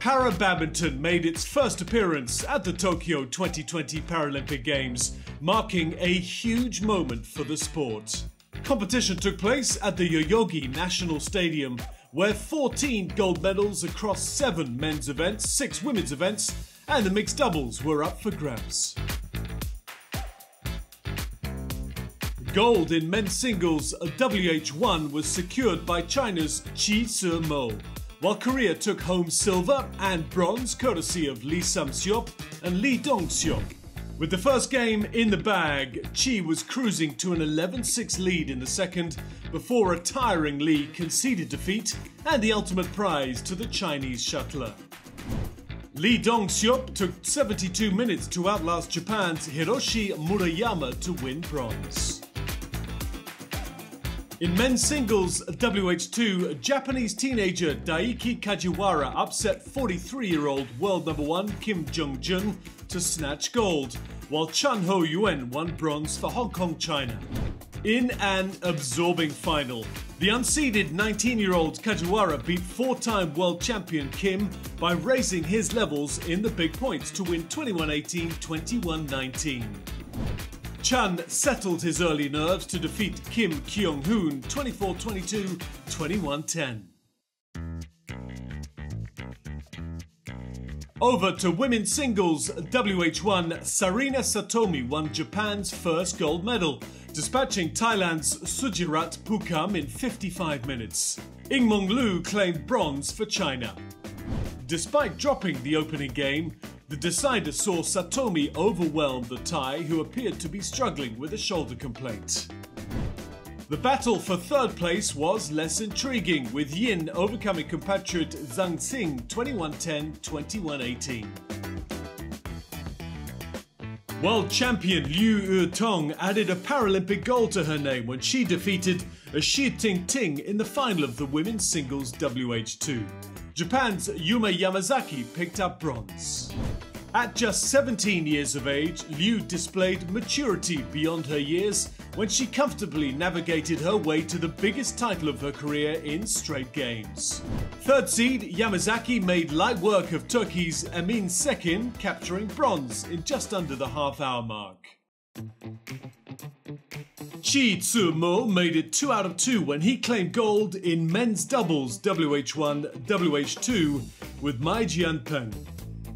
Para badminton made its first appearance at the Tokyo 2020 Paralympic Games, marking a huge moment for the sport. Competition took place at the Yoyogi National Stadium, where 14 gold medals across 7 men's events, 6 women's events, and the mixed doubles were up for grabs. Gold in men's singles WH1 was secured by China's Qi Su Mo, while Korea took home silver and bronze courtesy of Lee Sam-seop and Lee Dong-seop. With the first game in the bag, Qi was cruising to an 11-6 lead in the second before a tiring Lee conceded defeat and the ultimate prize to the Chinese shuttler. Lee Dong-seop took 72 minutes to outlast Japan's Hiroshi Murayama to win bronze. In men's singles WH2, Japanese teenager Daiki Kajiwara upset 43-year-old world number 1 Kim Jung-jun to snatch gold, while Chan Ho Yuen won bronze for Hong Kong, China. In an absorbing final, the unseeded 19-year-old Kajiwara beat 4-time world champion Kim by raising his levels in the big points to win 21-18, 21-19. Chan settled his early nerves to defeat Kim Kyung-hoon 24-22, 21-10. Over to women's singles WH1, Sarina Satomi won Japan's first gold medal, dispatching Thailand's Sujirat Pukkham in 55 minutes. Ing-mong Lu claimed bronze for China. Despite dropping the opening game, the decider saw Satomi overwhelm the Thai, who appeared to be struggling with a shoulder complaint. The battle for third place was less intriguing, with Yin overcoming compatriot Zhang Sing 21-10, 21-18. World champion Liu Yutong added a Paralympic gold to her name when she defeated Shi Ting Ting in the final of the women's singles WH2. Japan's Yuma Yamazaki picked up bronze. At just 17 years of age, Liu displayed maturity beyond her years when she comfortably navigated her way to the biggest title of her career in straight games. Third seed Yamazaki made light work of Turkey's Emin Sekin, capturing bronze in just under the half-hour mark. Qi Su Mo made it 2 out of 2 when he claimed gold in men's doubles WH1, WH2 with Mai Jianpeng.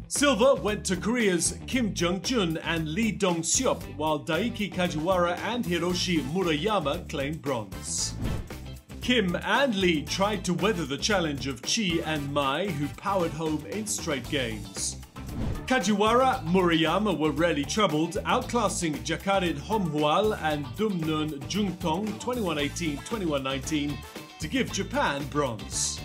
Silver went to Korea's Kim Jung-jun and Lee Dong-seop, while Daiki Kajiwara and Hiroshi Murayama claimed bronze. Kim and Lee tried to weather the challenge of Qi and Mai, who powered home in straight games. Kajiwara, Murayama were rarely troubled, outclassing Jakarid Homhual and Dumnun Jungtong 21-18, 21-19 to give Japan bronze.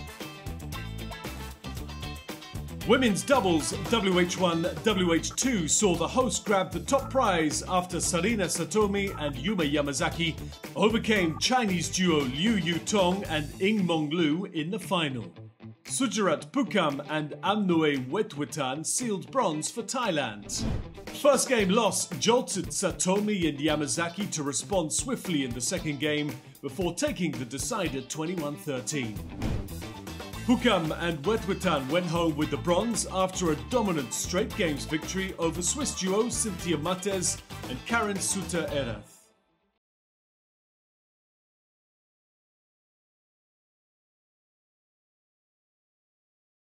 Women's doubles WH1, WH2 saw the host grab the top prize after Sarina Satomi and Yuma Yamazaki overcame Chinese duo Liu Yutong and Ing-mong Lu in the final. Sujirat Pukkham and Amnuay Wetwithan sealed bronze for Thailand. First game loss jolted Satomi and Yamazaki to respond swiftly in the second game before taking the decider 21-13. Pukkham and Wetwithan went home with the bronze after a dominant straight games victory over Swiss duo Cynthia Mates and Karin Suter-Erath.